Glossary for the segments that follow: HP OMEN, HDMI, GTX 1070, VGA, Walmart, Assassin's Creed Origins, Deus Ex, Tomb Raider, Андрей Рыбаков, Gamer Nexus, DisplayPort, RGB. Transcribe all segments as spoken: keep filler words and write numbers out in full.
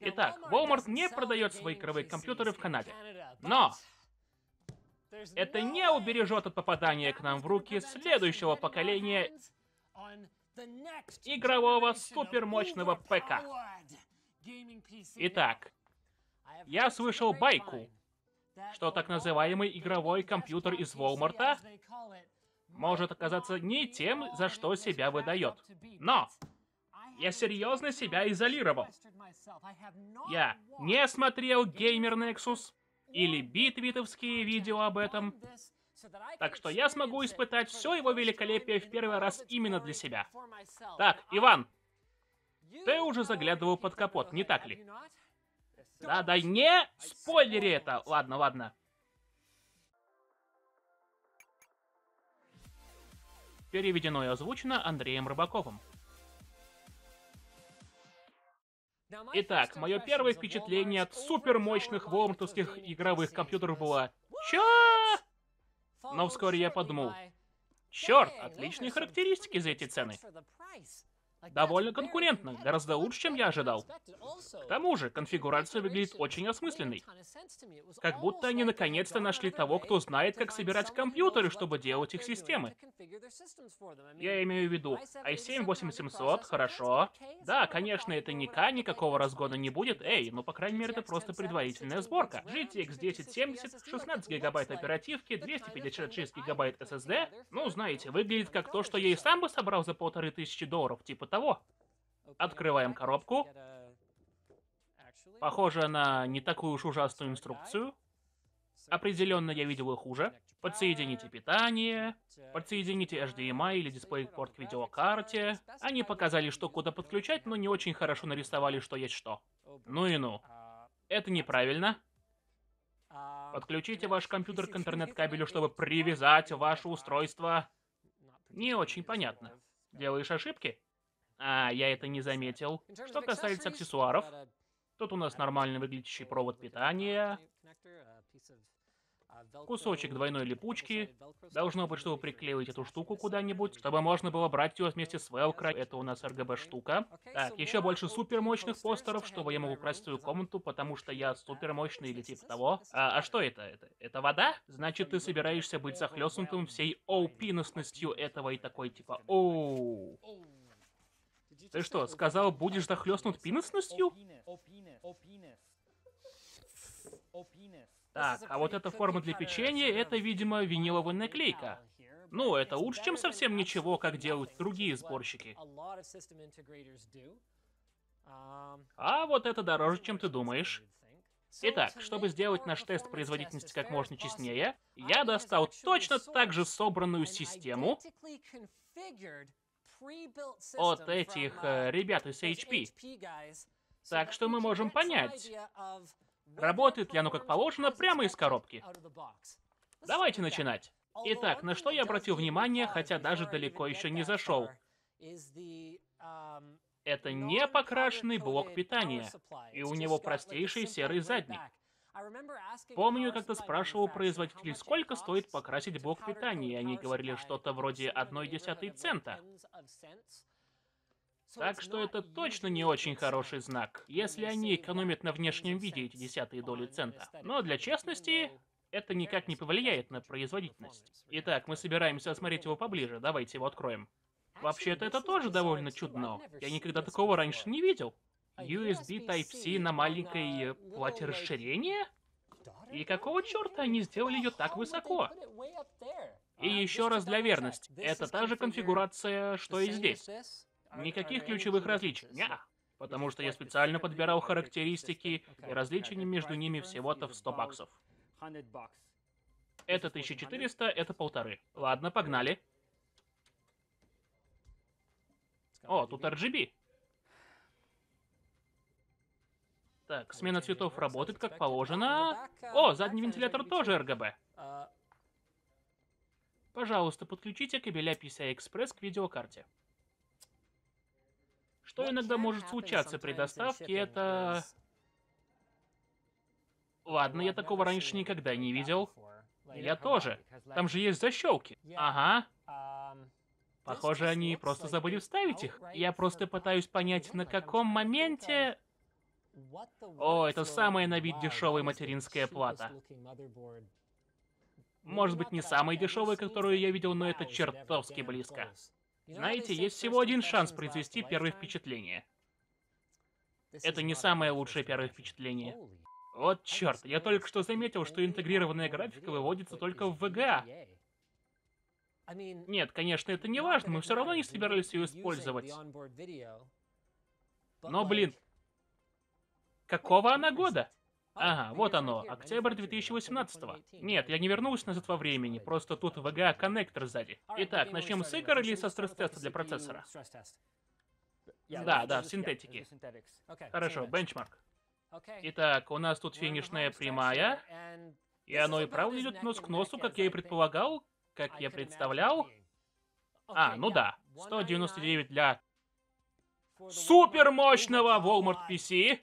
Итак, Walmart не продает свои игровые компьютеры в Канаде. Но это не убережет от попадания к нам в руки следующего поколения игрового супермощного ПК. Итак, я слышал байку, что так называемый игровой компьютер из Walmart может оказаться не тем, за что себя выдает. Но я серьезно себя изолировал. Я не смотрел Gamer Nexus или битвитовские видео об этом, так что я смогу испытать все его великолепие в первый раз именно для себя. Так, Иван, ты уже заглядывал под капот, не так ли? Да-да, не спойлери это! Ладно, ладно. Переведено и озвучено Андреем Рыбаковым. Итак, мое первое впечатление от супермощных волмартовских игровых компьютеров было... Чё? Но вскоре я подумал... Черт, отличные характеристики за эти цены. Довольно конкурентно, гораздо лучше, чем я ожидал. К тому же, конфигурация выглядит очень осмысленной. Как будто они наконец-то нашли того, кто знает, как собирать компьютеры, чтобы делать их системы. Я имею в виду, ай семь восемь семьсот, хорошо. Да, конечно, это не К, никакого разгона не будет, эй, но по крайней мере это просто предварительная сборка. джи ти экс десять семьдесят, шестнадцать гигабайт оперативки, двести пятьдесят шесть гигабайт эс эс ди. Ну, знаете, выглядит как то, что я и сам бы собрал за полторы тысячи долларов, типа того. Открываем коробку. Похоже на не такую уж ужасную инструкцию. Определенно я видел и хуже. Подсоедините питание. Подсоедините эйч ди эм ай или DisplayPort к видеокарте. Они показали, что куда подключать, но не очень хорошо нарисовали, что есть что. Ну и ну. Это неправильно. Подключите ваш компьютер к интернет-кабелю, чтобы привязать ваше устройство. Не очень понятно. Делаешь ошибки? А, я это не заметил. Что касается аксессуаров, тут у нас нормально выглядящий провод питания, кусочек двойной липучки. Должно быть, чтобы приклеивать эту штуку куда-нибудь, чтобы можно было брать ее вместе с велкро. Это у нас эр джи би штука. Так, еще больше супермощных постеров, чтобы я мог украсть свою комнату, потому что я супермощный или типа того. А, а что это? это? Это вода? Значит, ты собираешься быть захлестнутым всей оупинностью этого и такой типа оу. Ты что, сказал, будешь захлестнут пинусностью? Так, а вот эта форма для печенья, это, видимо, виниловая наклейка. Ну, это лучше, чем совсем ничего, как делают другие сборщики. А вот это дороже, чем ты думаешь. Итак, чтобы сделать наш тест производительности как можно честнее, я достал точно так же собранную систему от этих э, ребят из эйч пи. Так что мы можем понять, работает ли оно как положено прямо из коробки. Давайте начинать. Итак, на что я обратил внимание, хотя даже далеко еще не зашел. Это не покрашенный блок питания, и у него простейший серый задник. Помню, я как-то спрашивал производителей, сколько стоит покрасить блок питания, и они говорили что-то вроде одной десятой цента. Так что это точно не очень хороший знак, если они экономят на внешнем виде эти десятые доли цента. Но для честности, это никак не повлияет на производительность. Итак, мы собираемся осмотреть его поближе, давайте его откроем. Вообще-то это тоже довольно чудно, я никогда такого раньше не видел. ю эс би Type-C на маленькой плате расширения? И какого черта они сделали ее так высоко? И еще раз для верности, это та же конфигурация, что и здесь. Никаких ключевых различий. Неа. Потому что я специально подбирал характеристики, и различий между ними всего-то в сто баксов. Это тысяча четыреста, это полторы. Ладно, погнали. О, тут эр джи би. Так, смена цветов работает как положено. О, задний вентилятор тоже эр джи би. Пожалуйста, подключите кабеля пи си ай-Express к видеокарте. Что иногда может случаться при доставке, это... Ладно, я такого раньше никогда не видел. Я тоже. Там же есть защелки. Ага. Похоже, они просто забыли вставить их. Я просто пытаюсь понять, на каком моменте... О, это самая на вид дешевая материнская плата. Может быть, не самая дешевая, которую я видел, но это чертовски близко. Знаете, есть всего один шанс произвести первое впечатление. Это не самое лучшее первое впечатление. Вот черт, я только что заметил, что интегрированная графика выводится только в ви джи эй. Нет, конечно, это не важно, мы все равно не собирались ее использовать. Но, блин, какого она года? Ага, вот оно, октябрь две тысячи восемнадцатого. Нет, я не вернулась назад во времени, просто тут ви джи эй коннектор сзади. Итак, начнем с игр или со стресс-теста для процессора? Да, да, в синтетике. Хорошо, бенчмарк. Итак, у нас тут финишная прямая, и оно и правда идет нос к носу, как я и предполагал, как я представлял. А, ну да, сто девяносто девять для супермощного Walmart пи си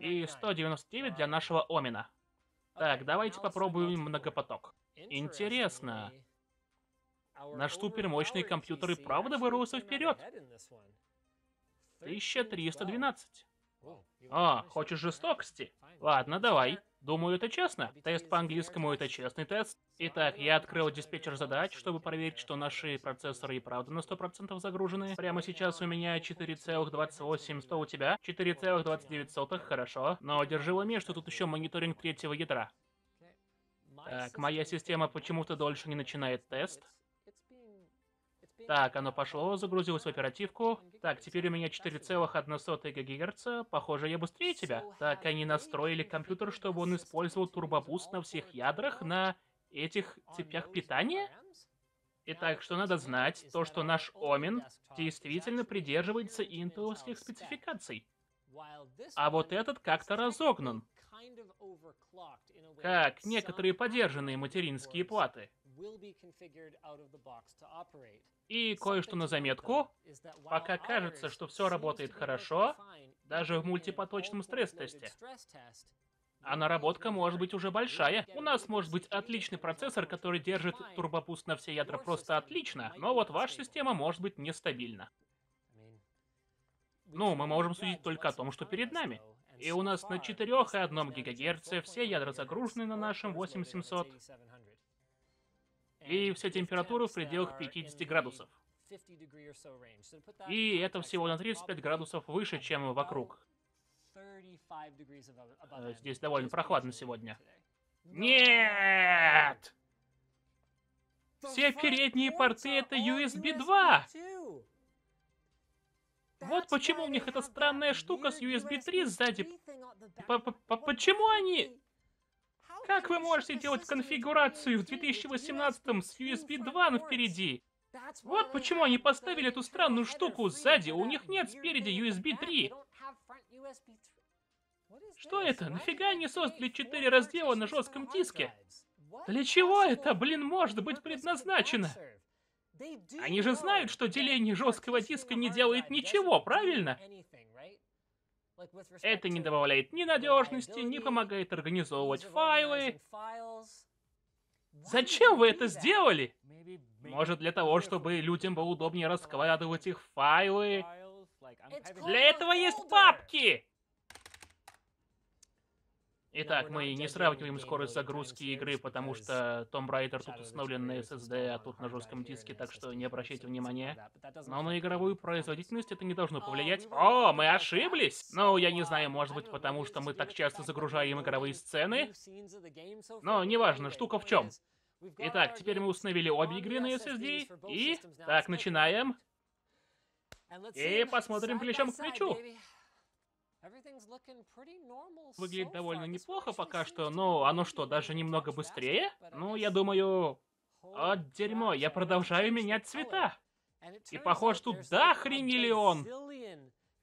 и сто девяносто девять для нашего омен. Так, давайте попробуем многопоток. Интересно, наш супермощный компьютер и правда вырвался вперед. тысяча триста двенадцать. О, хочешь жестокости? Ладно, давай. Думаю, это честно. Тест по английскому — это честный тест. Итак, я открыл диспетчер задач, чтобы проверить, что наши процессоры и правда на сто процентов загружены. Прямо сейчас у меня четыре целых двадцать восемь сотых, у тебя четыре целых двадцать девять сотых, хорошо. Но держи в уме, что тут еще мониторинг третьего ядра. Так, моя система почему-то дольше не начинает тест. Так, оно пошло, загрузилось в оперативку. Так, теперь у меня четыре целых одна сотая гигагерца. Похоже, я быстрее тебя. Так, они настроили компьютер, чтобы он использовал турбобуст на всех ядрах, на этих цепях питания? Итак, что надо знать, то что наш омен действительно придерживается интеловских спецификаций. А вот этот как-то разогнан. Как некоторые подержанные материнские платы. И кое-что на заметку. Пока кажется, что все работает хорошо, даже в мультипоточном стресс-тесте. А наработка может быть уже большая. У нас может быть отличный процессор, который держит турбопуст на все ядра просто отлично, но вот ваша система может быть нестабильна. Ну, мы можем судить только о том, что перед нами. И у нас на четыре целых одна гигагерца все ядра загружены на нашем восемь семьсот. И все температуры в пределах пятидесяти градусов. И это всего на тридцать пять градусов выше, чем вокруг. Здесь довольно прохладно сегодня. Нет! Все передние порты — это ю эс би два! Вот почему у них эта странная штука с ю эс би три сзади. Почему они... Как вы можете делать конфигурацию в две тысячи восемнадцатом с ю эс би два впереди? Вот почему они поставили эту странную штуку сзади, у них нет спереди ю эс би три. Что это? Нафига они создали четыре раздела на жестком диске? Для чего это, блин, может быть предназначено? Они же знают, что деление жесткого диска не делает ничего, правильно? Это не добавляет ни надежности, не помогает организовывать файлы. Зачем вы это сделали? Может, для того, чтобы людям было удобнее раскладывать их файлы? Для этого есть папки! Итак, мы не сравниваем скорость загрузки игры, потому что Tomb Raider тут установлен на эс эс ди, а тут на жестком диске, так что не обращайте внимания. Но на игровую производительность это не должно повлиять. О, мы ошиблись! Ну, я не знаю, может быть, потому что мы так часто загружаем игровые сцены. Но неважно, штука в чем. Итак, теперь мы установили обе игры на эс эс ди, и... Так, начинаем. И посмотрим плечом к плечу. Выглядит довольно неплохо пока что, но оно что, даже немного быстрее? Ну, я думаю... От дерьмо, я продолжаю менять цвета. И похоже, тут да хренилион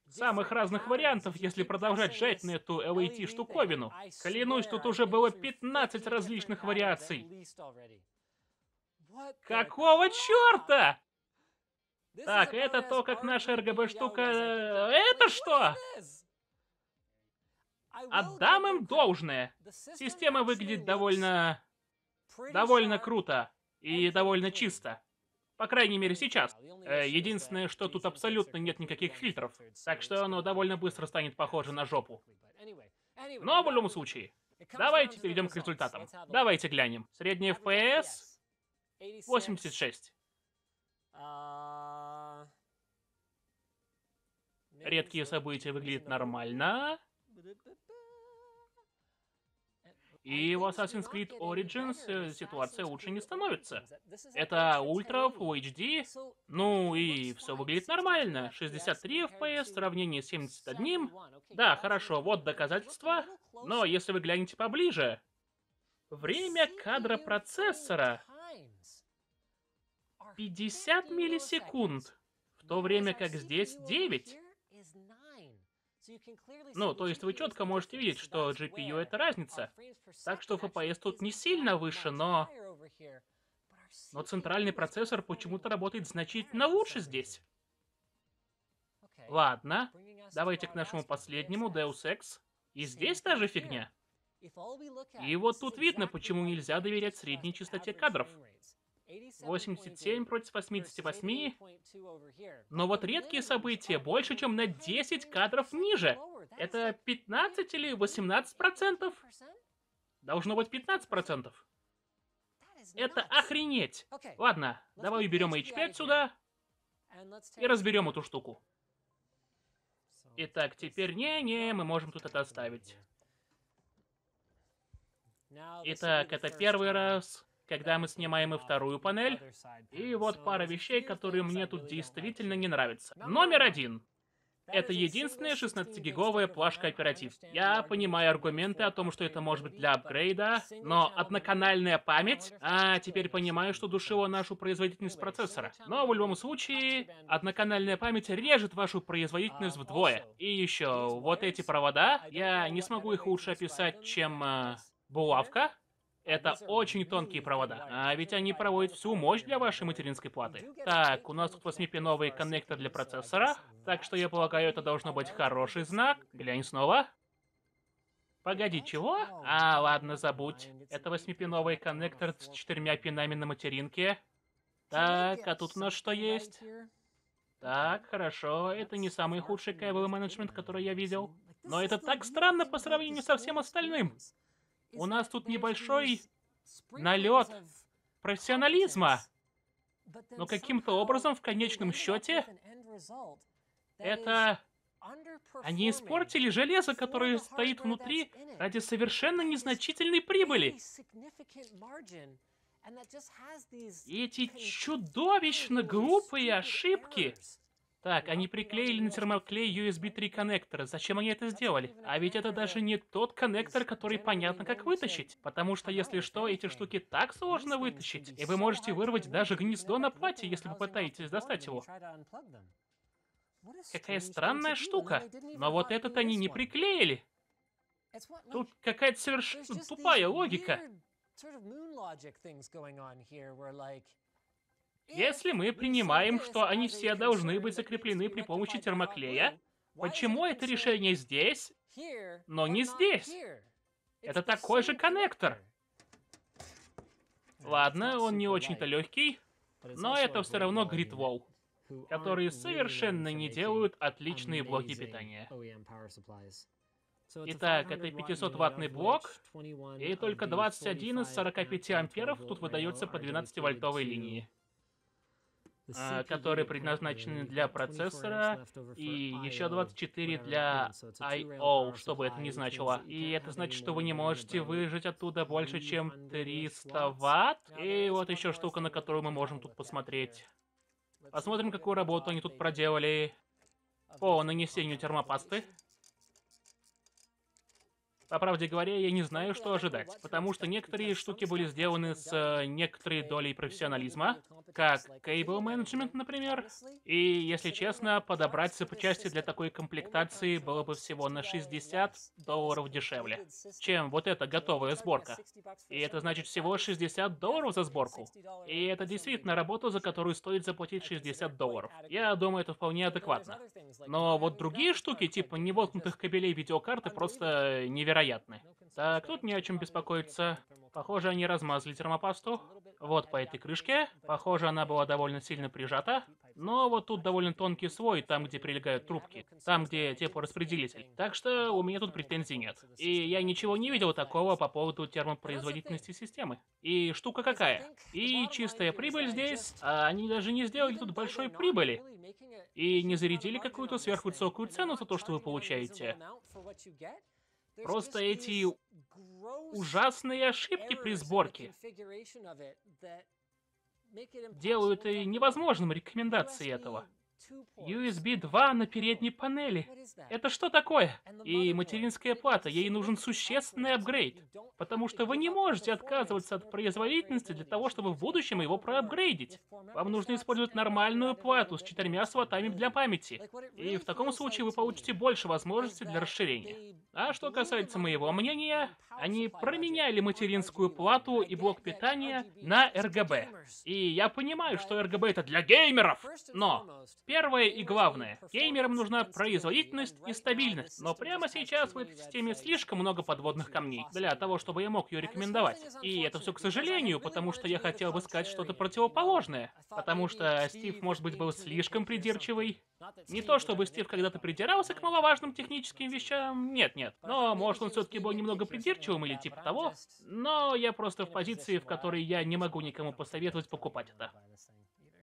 самых разных вариантов, если продолжать жать на эту эл и ти-штуковину. Клянусь, тут уже было пятнадцать различных вариаций. Какого черта? Так, это то, как наша эр джи би-штука... Это что? Отдам им должное. Система выглядит довольно... довольно круто и довольно чисто. По крайней мере, сейчас. Единственное, что тут абсолютно нет никаких фильтров, так что оно довольно быстро станет похоже на жопу. Но в любом случае, давайте перейдем к результатам. Давайте глянем. Средний эф пи эс восемьдесят шесть. Редкие события выглядят нормально. И в Assassin's Creed Origins ситуация лучше не становится. Это ультра, Full эйч ди, ну и все выглядит нормально. шестьдесят три эф пи эс в сравнении с семьдесят один. Да, хорошо, вот доказательства. Но если вы глянете поближе, время кадра процессора пятьдесят миллисекунд, в то время как здесь девять. Ну, то есть вы четко можете видеть, что джи пи ю — это разница. Так что эф пи эс тут не сильно выше, но... Но центральный процессор почему-то работает значительно лучше здесь. Ладно, давайте к нашему последнему, Deus Ex. И здесь та же фигня. И вот тут видно, почему нельзя доверять средней частоте кадров. восемьдесят семь против восемьдесят восемь, но вот редкие события больше, чем на десять кадров ниже. Это пятнадцать или восемнадцать процентов? Должно быть пятнадцать процентов. Это охренеть. Ладно, давай уберем эйч пи отсюда и разберем эту штуку. Итак, теперь не-не, мы можем тут это оставить. Итак, это первый раз... Когда мы снимаем и вторую панель, и вот пара вещей, которые мне тут действительно не нравятся. Номер один. Это единственная шестнадцатигиговая плашка оператив. Я понимаю аргументы о том, что это может быть для апгрейда, но одноканальная память... А, теперь понимаю, что душила нашу производительность процессора. Но в любом случае, одноканальная память режет вашу производительность вдвое. И еще, вот эти провода, я не смогу их лучше описать, чем э, булавка. Это очень тонкие провода, а ведь они проводят всю мощь для вашей материнской платы. Так, у нас тут восьмипиновый коннектор для процессора, так что я полагаю, это должно быть хороший знак. Глянь снова. Погоди, чего? А, ладно, забудь. Это восьмипиновый коннектор с четырьмя пинами на материнке. Так, а тут у нас что есть? Так, хорошо, это не самый худший кабельный менеджмент, который я видел. Но это так странно по сравнению со всем остальным. У нас тут небольшой налет профессионализма, но каким-то образом в конечном счете это... Они испортили железо, которое стоит внутри, ради совершенно незначительной прибыли. И эти чудовищно глупые ошибки... Так, они приклеили на термоклей ю эс би три коннектор. Зачем они это сделали? А ведь это даже не тот коннектор, который понятно как вытащить. Потому что, если что, эти штуки так сложно вытащить. И вы можете вырвать даже гнездо на платье, если попытаетесь достать его. Какая странная штука. Но вот этот они не приклеили. Тут какая-то совершенно тупая логика. Если мы принимаем, что они все должны быть закреплены при помощи термоклея, почему это решение здесь, но не здесь? Это такой же коннектор. Ладно, он не очень-то легкий, но это все равно гридвол, которые совершенно не делают отличные блоки питания. Итак, это пятисотваттный блок, и только двадцать один из сорок пять амперов тут выдается по двенадцативольтовой линии, которые предназначены для процессора, и еще двадцать четыре для ай о, что бы это ни значило. И это значит, что вы не можете выжать оттуда больше, чем триста ватт. И вот еще штука, на которую мы можем тут посмотреть. Посмотрим, какую работу они тут проделали по нанесению термопасты. По правде говоря, я не знаю, что ожидать, потому что некоторые штуки были сделаны с некоторой долей профессионализма, как Cable Management, например. И, если честно, подобрать запчасти для такой комплектации было бы всего на шестьдесят долларов дешевле, чем вот эта готовая сборка. И это значит всего шестьдесят долларов за сборку. И это действительно работа, за которую стоит заплатить шестьдесят долларов. Я думаю, это вполне адекватно. Но вот другие штуки, типа невоткнутых кабелей видеокарты, просто невероятно. вероятны. Так, тут не о чем беспокоиться. Похоже, они размазали термопасту. Вот по этой крышке. Похоже, она была довольно сильно прижата. Но вот тут довольно тонкий слой, там, где прилегают трубки. Там, где теплораспределитель. Так что у меня тут претензий нет. И я ничего не видел такого по поводу термопроизводительности системы. И штука какая? И чистая прибыль здесь. А они даже не сделали тут большой прибыли. И не зарядили какую-то сверхвысокую цену за то, что вы получаете. Просто эти ужасные ошибки при сборке делают и невозможным рекомендации этого. ю эс би два на передней панели. Это что такое? И материнская плата, ей нужен существенный апгрейд. Потому что вы не можете отказываться от производительности для того, чтобы в будущем его проапгрейдить. Вам нужно использовать нормальную плату с четырьмя слотами для памяти. И в таком случае вы получите больше возможностей для расширения. А что касается моего мнения, они променяли материнскую плату и блок питания на эр джи би. И я понимаю, что эр джи би это для геймеров, но... Первое и главное. Геймерам нужна производительность и стабильность. Но прямо сейчас в этой системе слишком много подводных камней для того, чтобы я мог ее рекомендовать. И это все к сожалению, потому что я хотел бы сказать что-то противоположное. Потому что Стив, может быть, был слишком придирчивый. Не то чтобы Стив когда-то придирался к маловажным техническим вещам, нет-нет. Но, может, он все-таки был немного придирчивым или типа того. Но я просто в позиции, в которой я не могу никому посоветовать покупать это.